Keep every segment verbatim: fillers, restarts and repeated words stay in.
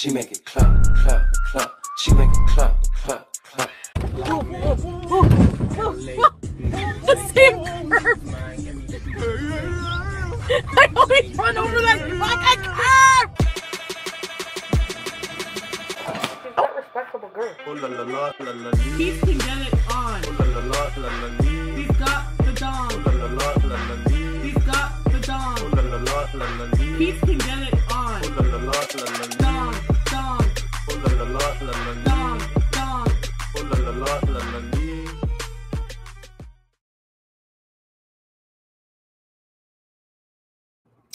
She make it clap, clap, clap. She make it clap, clap, clap. The same curve. I always run over that fucking curve. She's not a respectable girl. Peetz can get it on. He's got the dong. He's got the dong. Peetz can get it on. Dong, dong, dong, dong.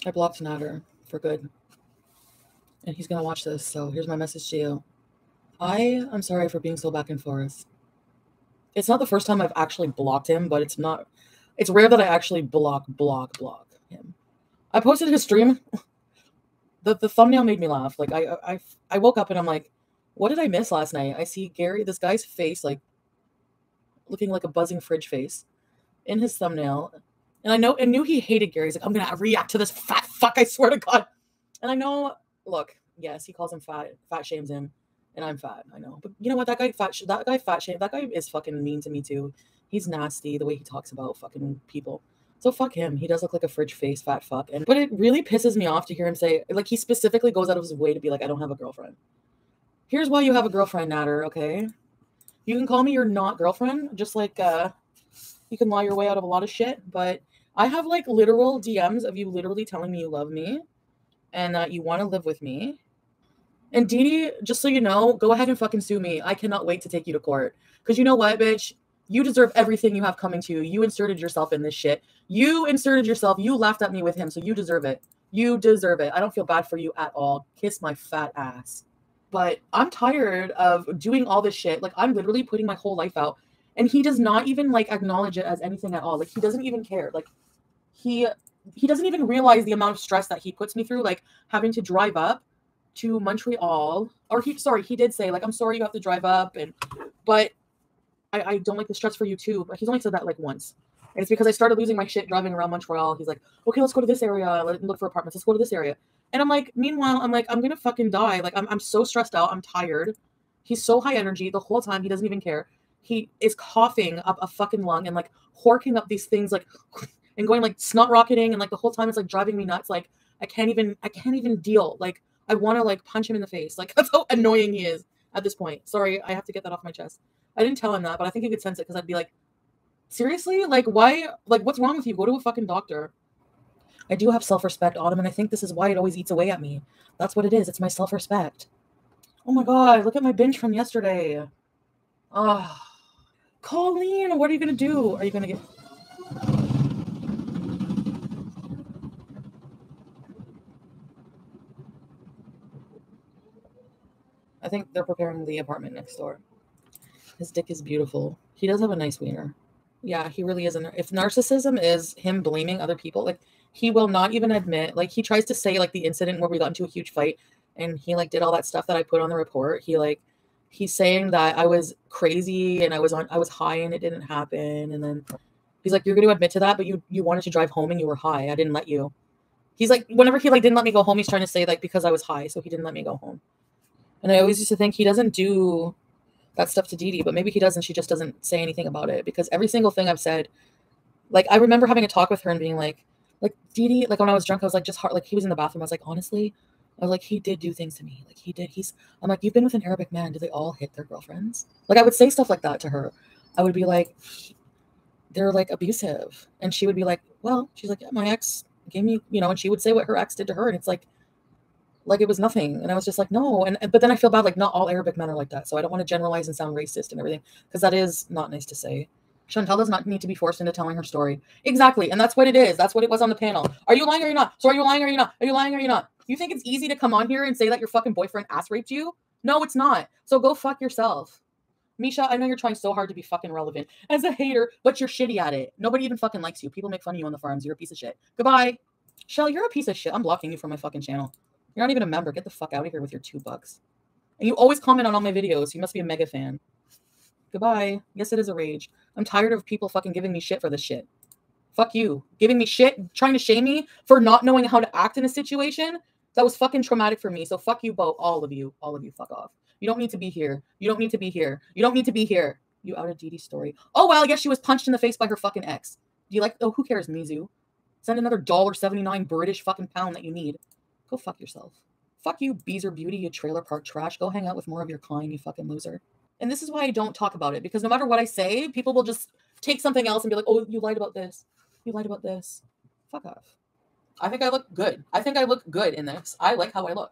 I blocked Nader for good, and he's gonna watch this. So here's my message to you. I am sorry for being so back and forth. It's not the first time I've actually blocked him, but it's not. It's rare that I actually block, block, block him. I posted his stream. the The thumbnail made me laugh. Like I, I, I woke up and I'm like, what did I miss last night? I see Gary, this guy's face, like looking like a buzzing fridge face, in his thumbnail. And I know, I knew he hated Gary. He's like, I'm going to react to this fat fuck, I swear to God. And I know, look, yes, he calls him fat, fat shames him, and I'm fat, I know. But you know what, that guy fat, that guy fat shame, that guy is fucking mean to me too. He's nasty, the way he talks about fucking people. So fuck him. He does look like a fridge face, fat fuck. And but it really pisses me off to hear him say, like he specifically goes out of his way to be like, I don't have a girlfriend. Here's why you have a girlfriend, Nader, okay? You can call me your not girlfriend, just like uh, you can lie your way out of a lot of shit, but I have like literal D Ms of you literally telling me you love me and that you want to live with me. And Didi, just so you know, go ahead and fucking sue me. I cannot wait to take you to court. Because you know what, bitch? You deserve everything you have coming to you. You inserted yourself in this shit. You inserted yourself. You laughed at me with him. So you deserve it. You deserve it. I don't feel bad for you at all. Kiss my fat ass. But I'm tired of doing all this shit. Like I'm literally putting my whole life out. And he does not even like acknowledge it as anything at all. Like he doesn't even care. Like He he doesn't even realize the amount of stress that he puts me through, like having to drive up to Montreal. Or he sorry, he did say, like, I'm sorry you have to drive up, and but I, I don't like the stress for you too. But he's only said that like once. And it's because I started losing my shit driving around Montreal. He's like, okay, let's go to this area, let's look for apartments, let's go to this area. And I'm like, meanwhile, I'm like, I'm gonna fucking die. Like I'm I'm so stressed out, I'm tired. He's so high energy the whole time, he doesn't even care. He is coughing up a fucking lung and like horking up these things like and going like snot rocketing, and like the whole time it's like driving me nuts. Like I can't even, I can't even deal. Like I want to like punch him in the face. Like that's how annoying he is at this point. Sorry, I have to get that off my chest. I didn't tell him that, but I think he could sense it because I'd be like, seriously, like why, like what's wrong with you? Go to a fucking doctor. I do have self-respect, Autumn, and I think this is why it always eats away at me. That's what it is. It's my self-respect. Oh my God, look at my binge from yesterday. Oh, Colleen, what are you gonna do? Are you gonna get? I think they're preparing the apartment next door. His dick is beautiful. He does have a nice wiener. Yeah, he really is. If narcissism is him blaming other people, like he will not even admit, like he tries to say like the incident where we got into a huge fight and he like did all that stuff that I put on the report. He like, he's saying that I was crazy and I was on, I was high and it didn't happen. And then he's like, you're going to admit to that, but you, you wanted to drive home and you were high. I didn't let you. He's like, whenever he like didn't let me go home, he's trying to say like, because I was high. So he didn't let me go home. And I always used to think he doesn't do that stuff to Didi, but maybe he doesn't. She just doesn't say anything about it because every single thing I've said, like I remember having a talk with her and being like, like Didi, like when I was drunk, I was like just hard, like he was in the bathroom. I was like, honestly, I was like, he did do things to me. Like he did. He's. I'm like, you've been with an Arabic man. Do they all hit their girlfriends? Like I would say stuff like that to her. I would be like, they're like abusive, and she would be like, well, she's like, yeah, my ex gave me, you know, and she would say what her ex did to her, and it's like. Like it was nothing. And I was just like, no. And but then I feel bad, like not all Arabic men are like that. So I don't want to generalize and sound racist and everything because that is not nice to say. Chantal does not need to be forced into telling her story. Exactly. And that's what it is. That's what it was on the panel. Are you lying or you're not? So are you lying or you're not? Are you lying or you're not? You think it's easy to come on here and say that your fucking boyfriend ass raped you? No, it's not. So go fuck yourself. Misha, I know you're trying so hard to be fucking relevant as a hater, but you're shitty at it. Nobody even fucking likes you. People make fun of you on the forums. You're a piece of shit. Goodbye. Shell, you're a piece of shit. I'm blocking you from my fucking channel. You're not even a member. Get the fuck out of here with your two bucks. And you always comment on all my videos. You must be a mega fan. Goodbye. Yes, it is a rage. I'm tired of people fucking giving me shit for this shit. Fuck you. Giving me shit, trying to shame me for not knowing how to act in a situation. That was fucking traumatic for me. So fuck you both. All of you. All of you fuck off. You don't need to be here. You don't need to be here. You don't need to be here. You out of Didi's story. Oh, well, I guess she was punched in the face by her fucking ex. Do you like... Oh, who cares, Mizu? Send another dollar seventy-nine British fucking pound that you need. Go fuck yourself. Fuck you, Beezer Beauty, you trailer park trash. Go hang out with more of your kind, you fucking loser. And this is why I don't talk about it, because no matter what I say, people will just take something else and be like, oh, you lied about this. You lied about this. Fuck off. I think I look good. I think I look good in this. I like how I look.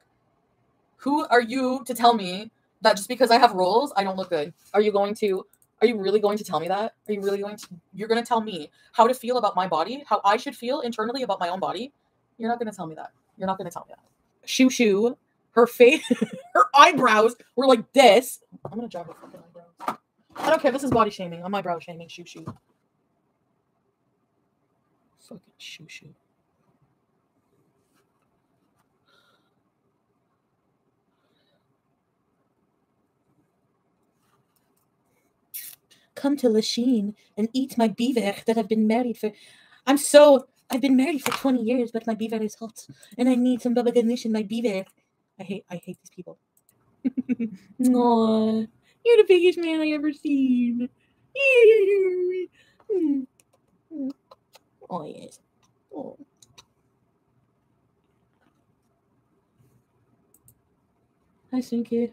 Who are you to tell me that just because I have roles, I don't look good? Are you going to... Are you really going to tell me that? Are you really going to, you're going to tell me how to feel about my body, how I should feel internally about my own body? You're not going to tell me that. You're not going to tell me that. Shoo Shoo, her face, her eyebrows were like this. I'm going to drop her fucking eyebrows. I don't care. This is body shaming. I'm eyebrow shaming. Shoo Shoo. Fucking Shoo Shoo. Come to Lachine and eat my biver that I've been married for. I'm so, I've been married for twenty years, but my biver is hot. And I need some baba ganoush in my biver. I hate, I hate these people. No, you're the biggest man I ever seen. Oh, yes. Oh. Hi, Sunky.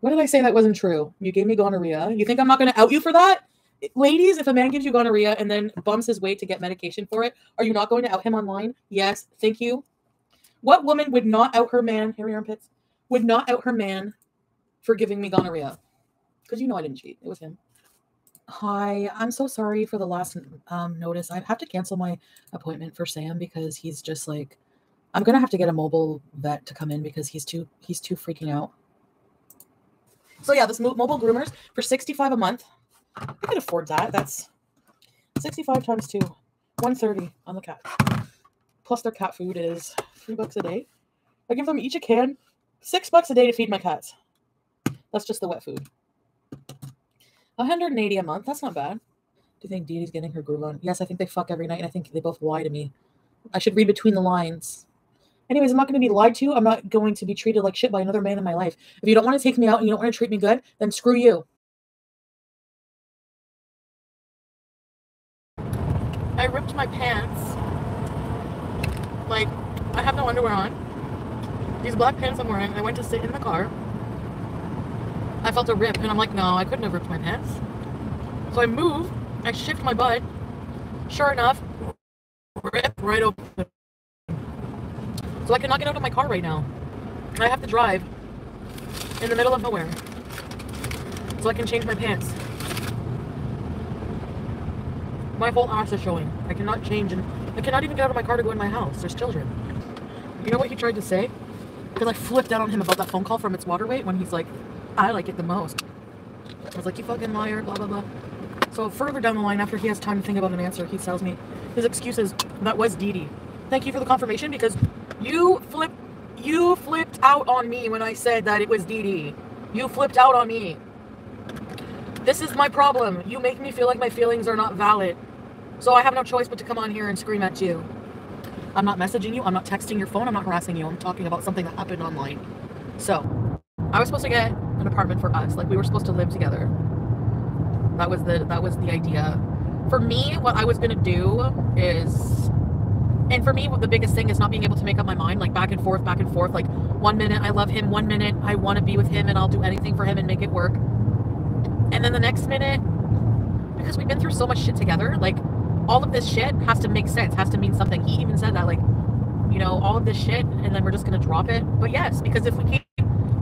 What did I say that wasn't true? You gave me gonorrhea. You think I'm not going to out you for that? Ladies, if a man gives you gonorrhea and then bumps his way to get medication for it, are you not going to out him online? Yes. Thank you. What woman would not out her man, hairy armpits, would not out her man for giving me gonorrhea? Because you know I didn't cheat. It was him. Hi. I'm so sorry for the last um, notice. I have to cancel my appointment for Sam because he's just like, I'm going to have to get a mobile vet to come in because he's too, he's too freaking out. So yeah, this mobile groomers for sixty-five a month. I could afford that. That's sixty-five times two, one thirty on the cat. Plus their cat food is three bucks a day. I give them each a can, six bucks a day to feed my cats. That's just the wet food. one hundred eighty a month. That's not bad. Do you think Dee Dee's getting her groove on? Yes, I think they fuck every night, and I think they both lie to me. I should read between the lines. Anyways, I'm not going to be lied to. I'm not going to be treated like shit by another man in my life. If you don't want to take me out and you don't want to treat me good, then screw you. I ripped my pants. Like, I have no underwear on. These black pants I'm wearing, I went to sit in the car. I felt a rip, and I'm like, no, I couldn't have ripped my pants. So I move, I shift my butt. Sure enough, rip right open. So I cannot get out of my car right now. I have to drive in the middle of nowhere so I can change my pants. My whole ass is showing. I cannot change, and I cannot even get out of my car to go in my house. There's children. You know what he tried to say? Because I flipped out on him about that phone call from It's Water Weight when he's like, I like it the most. I was like, you fucking liar, blah, blah, blah. So further down the line, after he has time to think about an answer, he tells me his excuse is, that was Dee Dee. Thank you for the confirmation, because You flipped, you flipped out on me when I said that it was Dee Dee. You flipped out on me. This is my problem. You make me feel like my feelings are not valid. So I have no choice but to come on here and scream at you. I'm not messaging you. I'm not texting your phone. I'm not harassing you. I'm talking about something that happened online. So I was supposed to get an apartment for us. Like, we were supposed to live together. That was the, that was the idea. For me, what I was going to do is... And for me, the biggest thing is not being able to make up my mind, like back and forth, back and forth. Like, one minute I love him, one minute I want to be with him and I'll do anything for him and make it work. And then the next minute, because we've been through so much shit together, like all of this shit has to make sense, has to mean something. He even said that, like, you know, all of this shit and then we're just going to drop it. But yes, because if we keep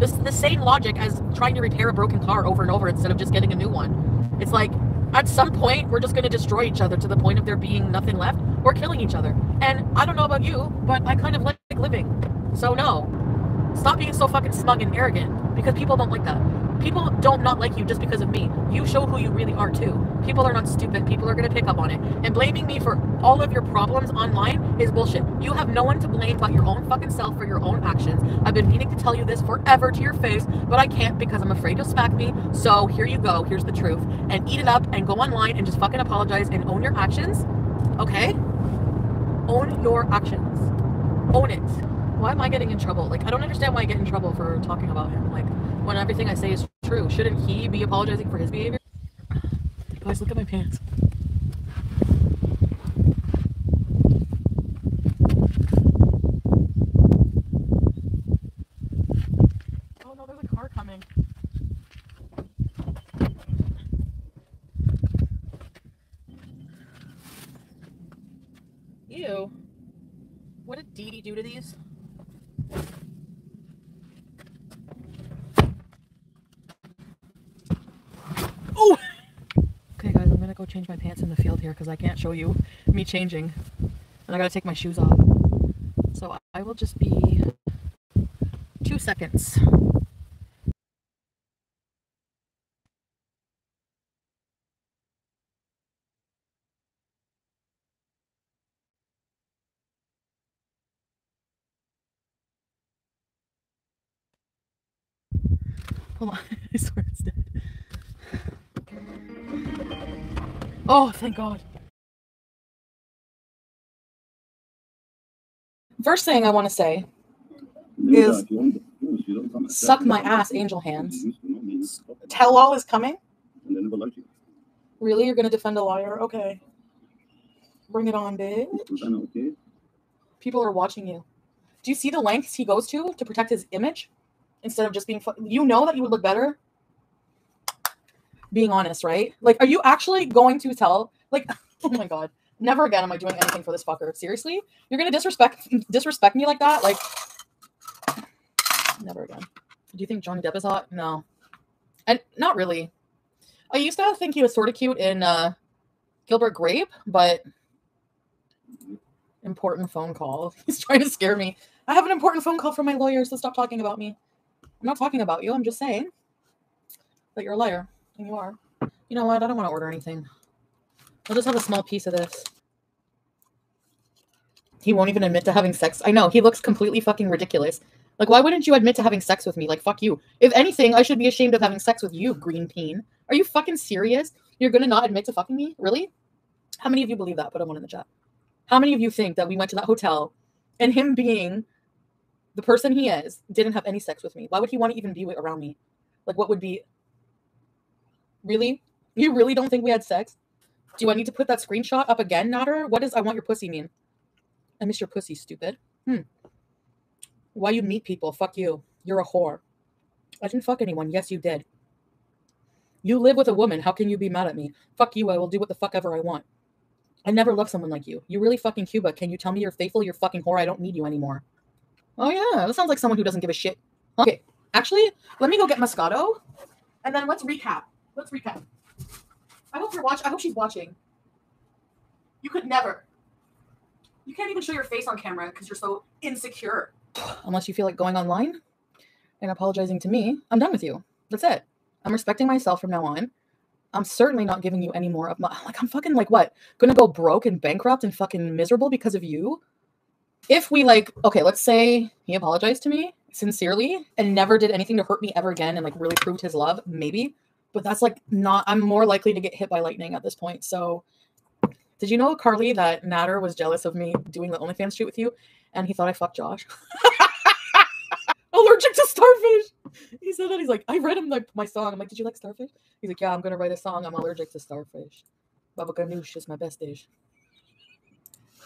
this, the same logic as trying to repair a broken car over and over instead of just getting a new one, it's like, at some point, we're just going to destroy each other to the point of there being nothing left. We're killing each other. And I don't know about you, but I kind of like living. So no, stop being so fucking smug and arrogant, because people don't like that. People don't not like you just because of me. You show who you really are too. People are not stupid. People are going to pick up on it. And blaming me for all of your problems online is bullshit. You have no one to blame but your own fucking self for your own actions. I've been meaning to tell you this forever to your face, but I can't because I'm afraid you'll smack me. So here you go. Here's the truth. And eat it up and go online and just fucking apologize and own your actions. Okay? Own your actions. Own it. Why am I getting in trouble? Like, I don't understand why I get in trouble for talking about him. Like, when everything I say is true, shouldn't he be apologizing for his behavior? Guys, look at my pants. Oh no, there's a car coming. Ew. What did Dee Dee do to these? Go change my pants in the field here because I can't show you me changing, and I gotta take my shoes off, so I will just be two seconds. Hold on. I swear it's dead. Oh, thank God. First thing I want to say is suck my ass, angel hands. Tell all is coming? Really? You're going to defend a liar? Okay. Bring it on, bitch. People are watching you. Do you see the lengths he goes to to protect his image? Instead of just being... You know that you would look better being honest, right? Like, are you actually going to tell, like, oh my God, never again am I doing anything for this fucker. Seriously? You're going to disrespect, disrespect me like that? Like, never again. Do you think Johnny Depp is hot? No. And not really. I used to think he was sort of cute in uh, Gilbert Grape, but important phone call. He's trying to scare me. I have an important phone call from my lawyer, so stop talking about me. I'm not talking about you. I'm just saying that you're a liar. And you are. You know what? I don't want to order anything. I'll just have a small piece of this. He won't even admit to having sex. I know. He looks completely fucking ridiculous. Like, why wouldn't you admit to having sex with me? Like, fuck you. If anything, I should be ashamed of having sex with you, green peen. Are you fucking serious? You're going to not admit to fucking me? Really? How many of you believe that? Put a one in the chat. How many of you think that we went to that hotel and him being the person he is didn't have any sex with me? Why would he want to even be around me? Like, what would be... Really? You really don't think we had sex? Do I need to put that screenshot up again, Nader? What does I want your pussy mean? I miss your pussy, stupid. Hmm. Why you meet people? Fuck you. You're a whore. I didn't fuck anyone. Yes, you did. You live with a woman. How can you be mad at me? Fuck you. I will do what the fuck ever I want. I never loved someone like you. You really fucking Cuba. Can you tell me you're faithful? You're fucking whore. I don't need you anymore. Oh, yeah. That sounds like someone who doesn't give a shit. Okay. Actually, let me go get Moscato. And then let's recap. Let's recap. I hope you're watch. I hope she's watching. You could never. You can't even show your face on camera because you're so insecure. Unless you feel like going online and apologizing to me, I'm done with you. That's it. I'm respecting myself from now on. I'm certainly not giving you any more of my. Like, I'm fucking like what? Gonna go broke and bankrupt and fucking miserable because of you? If we like, okay, let's say he apologized to me sincerely and never did anything to hurt me ever again and like really proved his love, maybe. But that's like not, I'm more likely to get hit by lightning at this point. So did you know, Carly, that Nader was jealous of me doing the OnlyFans shoot with you? And he thought I fucked Josh. Allergic to starfish. He said that. He's like, I read him like my song. I'm like, did you like starfish? He's like, yeah, I'm going to write a song. I'm allergic to starfish. Baba ganoush is my best dish.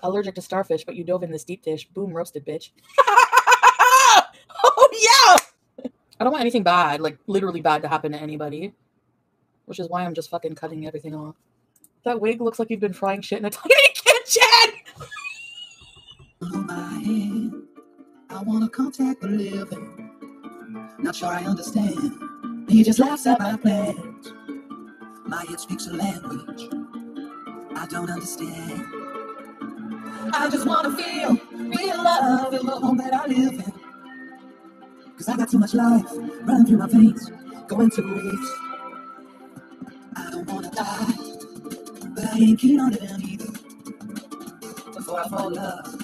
Allergic to starfish, but you dove in this deep dish. Boom, roasted, bitch. Oh, yeah. I don't want anything bad, like literally bad to happen to anybody. Which is why I'm just fucking cutting everything off. That wig looks like you've been frying shit in a tiny kitchen! On my hand, I want to contact the living. Not sure I understand. He just laughs at my plans. My head speaks a language I don't understand. I just want to feel real love in the home that I live in. Because I got too much life running through my veins, going to waves. don't wanna die, but I ain't keen on it now either. Before I fall in love,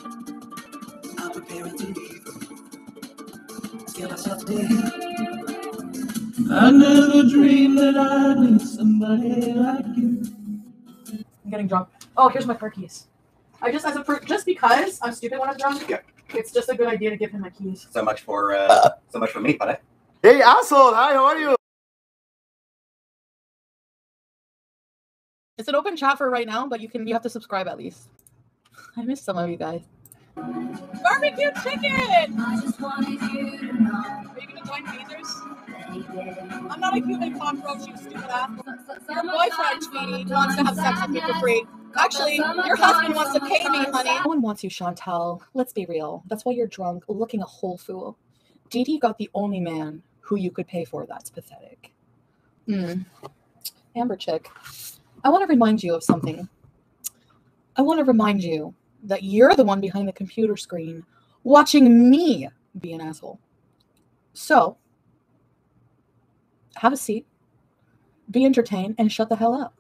I'm preparing to leave her. I scare myself to death. I never dreamed that I'd meet somebody like you. I'm getting drunk. Oh, here's my car keys. I just, as a per just because I'm stupid when I'm drunk, yeah. It's just a good idea to give him my keys. So much for, uh, uh. so much for me, buddy. Hey, asshole! Hi, how are you? It's an open chat for right now, but you can you have to subscribe at least. I miss some of you guys. Barbecue chicken! I just wanted you to know. Are you gonna join Caesars? I'm not a human cockroach, you stupid ass. Your boyfriend, sweetie, wants to have sex with me for free. Actually, your husband wants to pay me, honey. No one wants you, Chantal. Let's be real. That's why you're drunk, looking a whole fool. Didi got the only man who you could pay for. That's pathetic. Hmm. Amber chick. I want to remind you of something. I want to remind you that you're the one behind the computer screen watching me be an asshole. So, have a seat, be entertained, and shut the hell up.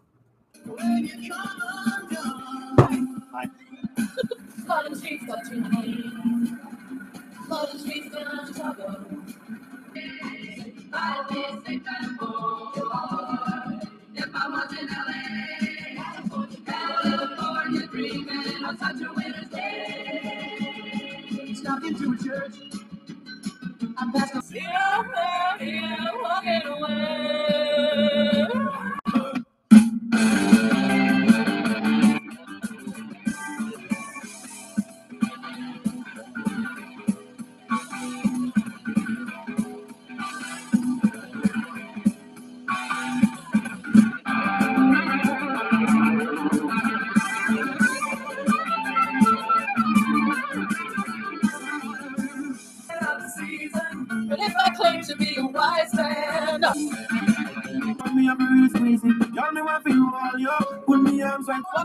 Up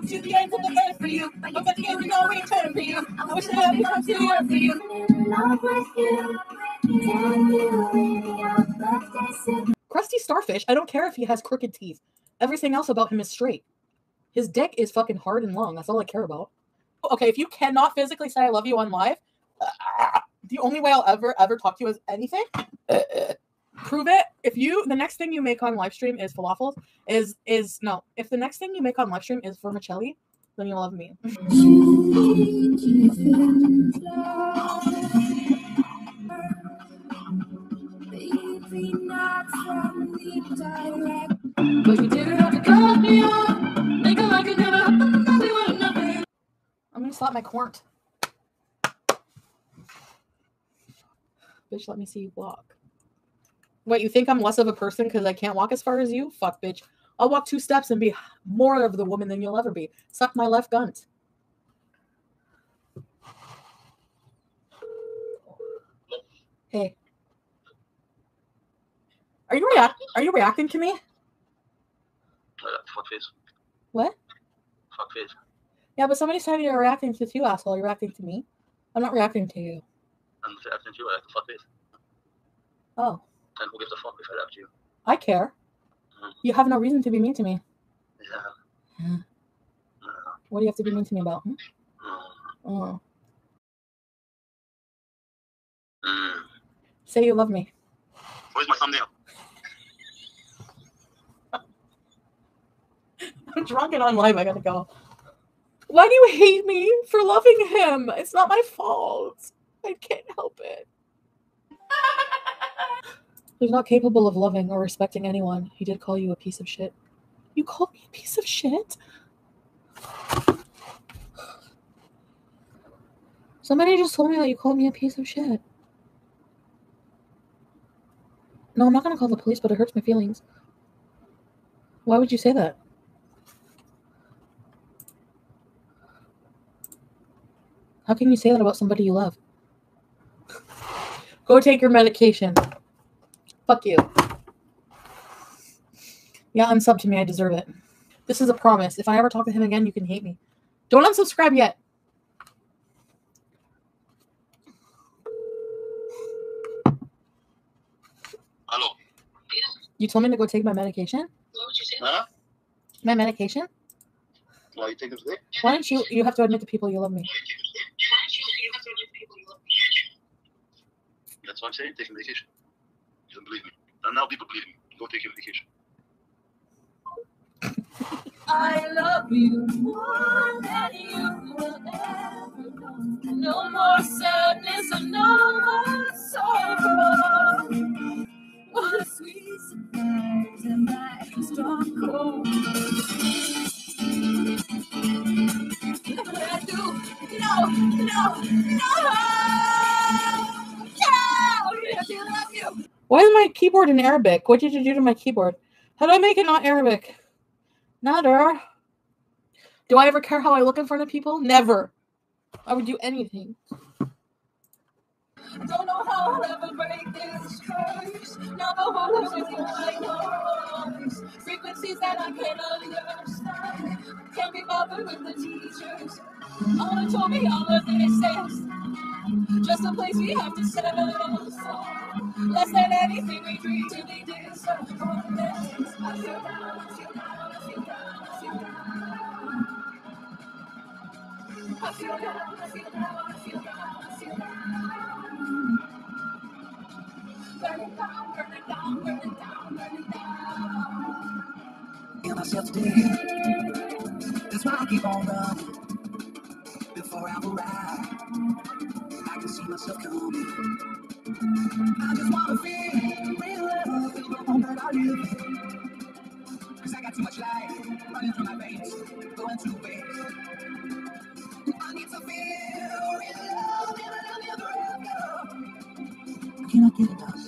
to the end of the earth for you. I'm at the end of no return for you. I wish I had come to the earth for you. I'm in love with you. Tell you in your birthday suit. Crusty Starfish, I don't care if he has crooked teeth. Everything else about him is straight. His dick is fucking hard and long. That's all I care about. Okay, if you cannot physically say I love you on live, uh, the only way I'll ever, ever talk to you is anything. Uh, uh. Prove it. If you, the next thing you make on live stream is falafels, is, is, no. If the next thing you make on live stream is vermicelli, then you'll love me. I'm gonna slap my quart. Bitch, let me see you walk. Wait, you think I'm less of a person because I can't walk as far as you? Fuck, bitch. I'll walk two steps and be more of the woman than you'll ever be. Suck my left gunt. Hey. Are you, rea are you reacting to me? Uh, fuck face. What? Fuck face. Yeah, but somebody said you're reacting to you, asshole. You're reacting to me? I'm not reacting to you. I'm reacting to you. I like the fuck face. Oh. And who gives a fuck if I left you? I care. Mm. You have no reason to be mean to me. Yeah. Mm. What do you have to be mean to me about? Hmm? Mm. Oh. Mm. Say you love me. Where's my thumbnail? I'm drunk and online. I gotta go. Why do you hate me for loving him? It's not my fault. I can't help it. He's not capable of loving or respecting anyone. He did call you a piece of shit. You called me a piece of shit? Somebody just told me that you called me a piece of shit. No, I'm not going to call the police, but it hurts my feelings. Why would you say that? How can you say that about somebody you love? Go take your medication. Fuck you. Yeah, unsub to me. I deserve it. This is a promise. If I ever talk to him again, you can hate me. Don't unsubscribe yet. Hello. You told me to go take my medication? What would you say? Huh? My medication? Why you take it today? Why don't you, you have to admit to people you love me. Why don't you, you have to admit to people you love me. That's what I'm saying, take your medication. You don't believe me. And now people believe me. Go take your medication. I love you more than you will ever know. No more sadness and no more sorrow. What a sweet surprise in my strong cold. Look what I do. No, no, no. No, I do love you. Why is my keyboard in Arabic? What did you do to my keyboard? How do I make it not Arabic? Nader, do I ever care how I look in front of people? Never. I would do anything. Don't know how I'll ever break this curse. Now the whole world is in my noise. Frequencies that I can't understand. Can't be bothered with the teachers. All that told me all of this is just a place we have to settle. So less than anything we dream to be disturbed. I feel down, I feel down. I feel down, I feel down, I feel down, I feel down. Burn it down, burn it down, burn it down, burn it down. Feel myself dead. That's why I keep on running. Before I arrive, I can see myself coming. I just wanna feel real love, the one that I live. Cause I got too much life running through my veins, going two ways. I need to feel real love, and I'll never ever. I cannot get enough.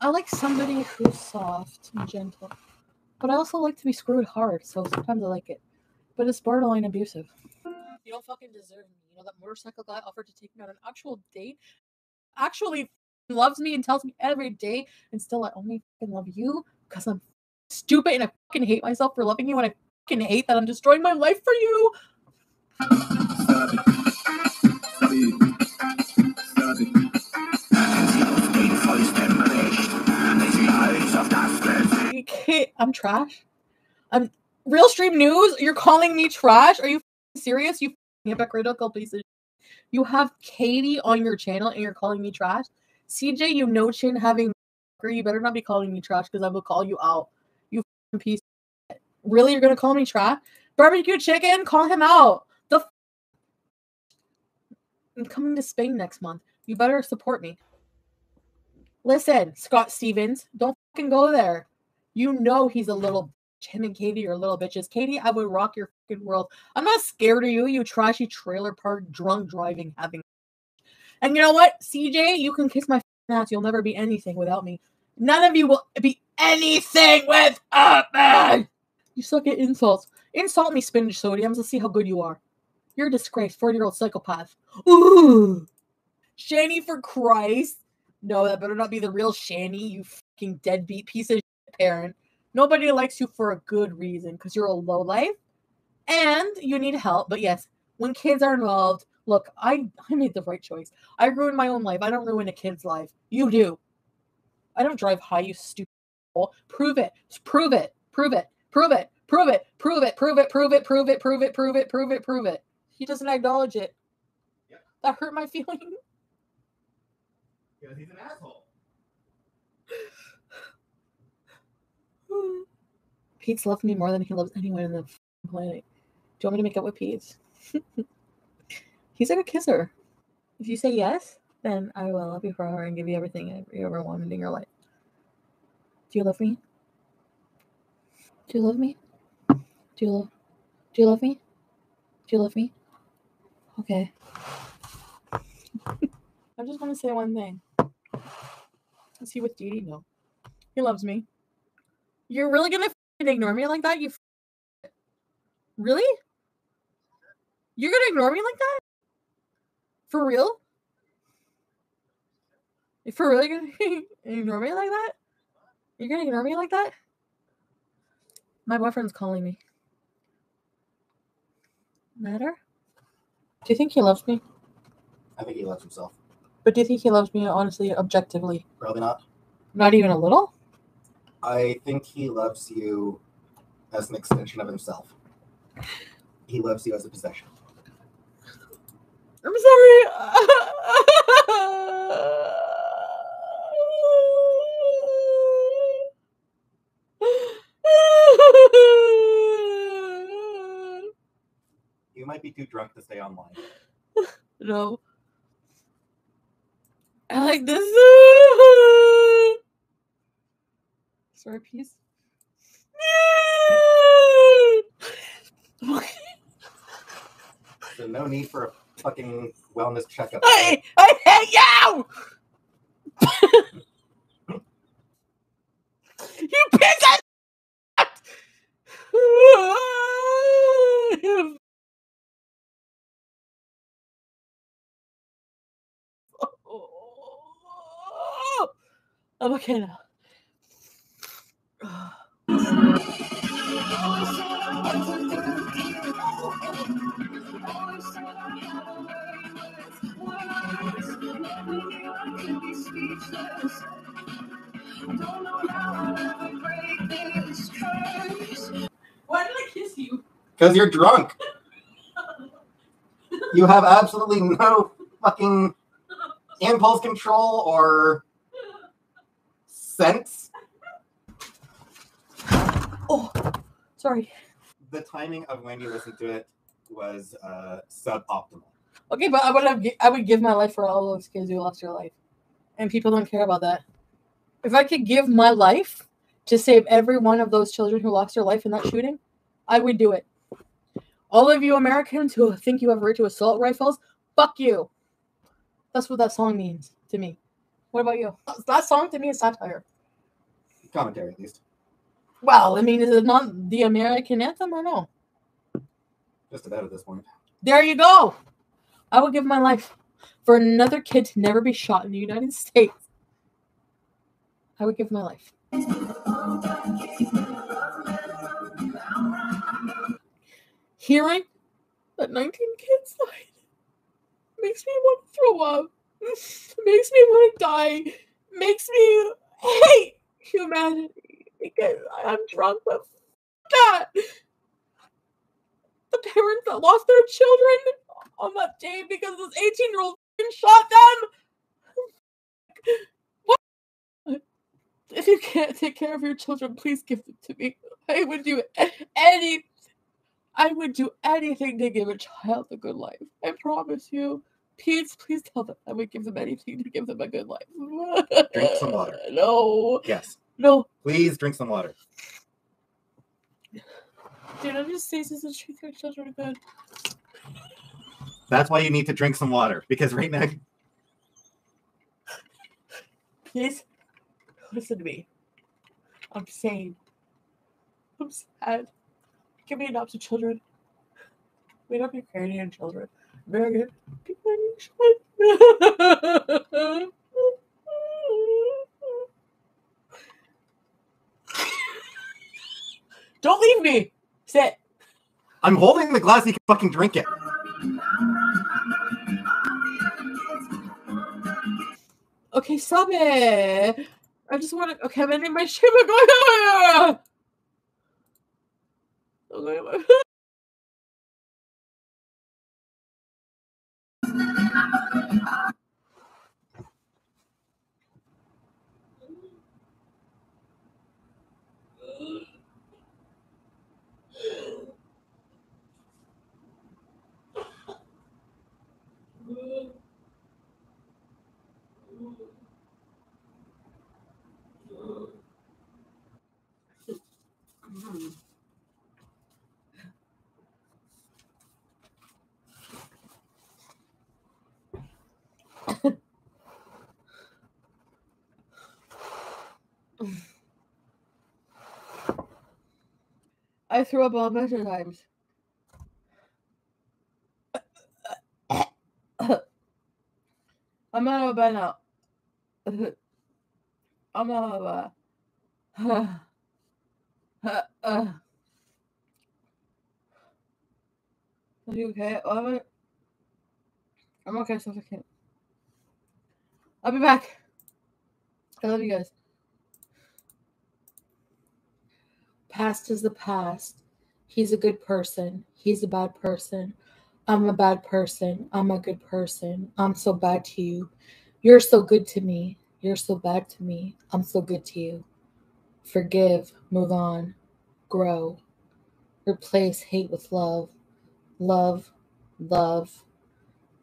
I like somebody who's soft and gentle, but I also like to be screwed hard, so sometimes I like it. But it's borderline abusive. You don't fucking deserve me. You know, that motorcycle guy offered to take me on an actual date, actually loves me and tells me every day, and still I only fucking love you because I'm stupid and I fucking hate myself for loving you, and I fucking hate that I'm destroying my life for you. Stop it. Stop it. Stop it. Okay, I'm trash. I'm Real Stream News, you're calling me trash? Are you serious? You hypocritical piece of shit. You have Katie on your channel and you're calling me trash? C J, you no chin having fucker, you better not be calling me trash because I will call you out. You piece of shit. Really? You're going to call me trash? Barbecue Chicken, call him out. The f I'm coming to Spain next month. You better support me. Listen, Scott Stevens, don't fucking go there. You know he's a little... Him and Katie are little bitches. Katie, I would rock your fucking world. I'm not scared of you, you trashy trailer park, drunk driving, having. And you know what, C J, you can kiss my ass. You'll never be anything without me. None of you will be anything without me. You suck at insults. Insult me, spinach sodiums. Let's see how good you are. You're a disgrace, forty-year-old psychopath. Ooh, Shani for Christ. No, that better not be the real Shani. You fucking deadbeat piece of shit parent. Nobody likes you for a good reason, because you're a lowlife and you need help. But yes, when kids are involved, look, I, I made the right choice. I ruined my own life. I don't ruin a kid's life. You do. I don't drive high, you stupid people. Prove it. Prove it. Prove it. Prove it. Prove it. Prove it. Prove it. Prove it. Prove it. Prove it. Prove it. Prove it. Prove it. He doesn't acknowledge it. That hurt my feelings. Because he's an asshole. Peetz loves me more than he loves anyone on the planet. Do you want me to make up with Peetz? He's like a kisser. If you say yes, then I will love you for her and give you everything you ever wanted in your life. Do you love me? Do you love me? Do you love? Do you love me? Do you love me? Okay. I just want to say one thing. Is he with Didi? No, he loves me. You're really gonna ignore me like that? You really? You're gonna ignore me like that? For real? If you're really gonna ignore me like that? You're gonna ignore me like that? My boyfriend's calling me. Nader? Do you think he loves me? I think he loves himself. But do you think he loves me, honestly, objectively? Probably not. Not even a little? I think he loves you as an extension of himself. He loves you as a possession. I'm sorry. You might be too drunk to stay online. No. I like this. Sorry, peace. So no need for a fucking wellness checkup. I, I hate you! You piece of shit! I'm okay now. Why did I kiss you? Because you're drunk. You have absolutely no fucking impulse control or sense. Oh, sorry. The timing of when you listened to it was uh, suboptimal. Okay, but I would have, I would give my life for all those kids who lost their life, and people don't care about that. If I could give my life to save every one of those children who lost their life in that shooting, I would do it. All of you Americans who think you have a right to assault rifles, fuck you. That's what that song means to me. What about you? That song to me is satire. Commentary, at least. Well, I mean, is it not the American anthem or no? Just about at this point. There you go. I would give my life for another kid to never be shot in the United States. I would give my life. Hearing that nineteen kids died makes me want to throw up. Makes me want to die. Makes me hate humanity because I'm drunk. But that the parents that lost their children on that day because this eighteen-year-old shot them. What? If you can't take care of your children, please give them to me. I would do any. I would do anything to give a child a good life. I promise you. Peetz, please tell them I would give them anything to give them a good life. Drink some water. No. Yes. No. Please drink some water. Dude, I'm just saying, since treat their children good. That's why you need to drink some water, because right now. Please listen to me. I'm sane. I'm sad. Give me adopted children. We don't be Canadian children. Very good. Don't leave me. Sit. I'm holding the glass. You can fucking drink it. Okay, stop it. I just want to. Okay, I'm ending my shit. I'm going. Okay. I threw up all measure times. I'm out of bed now. I'm out of bed. Are you okay? Alright. I'm okay, so I can't. I'll be back. I love you guys. Past is the past. He's a good person. He's a bad person. I'm a bad person. I'm a good person. I'm so bad to you. You're so good to me. You're so bad to me. I'm so good to you. Forgive. Move on. Grow. Replace hate with love. Love. Love.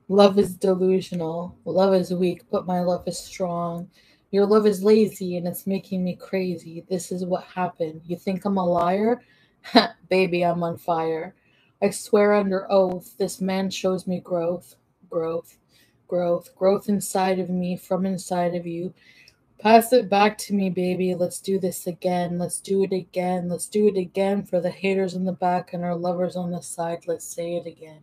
Love is delusional. Love is weak, but my love is strong. Your love is lazy, and it's making me crazy. This is what happened. You think I'm a liar? Baby, I'm on fire. I swear under oath, this man shows me growth, growth, growth, growth inside of me, from inside of you. Pass it back to me, baby. Let's do this again. Let's do it again. Let's do it again for the haters in the back and our lovers on the side. Let's say it again.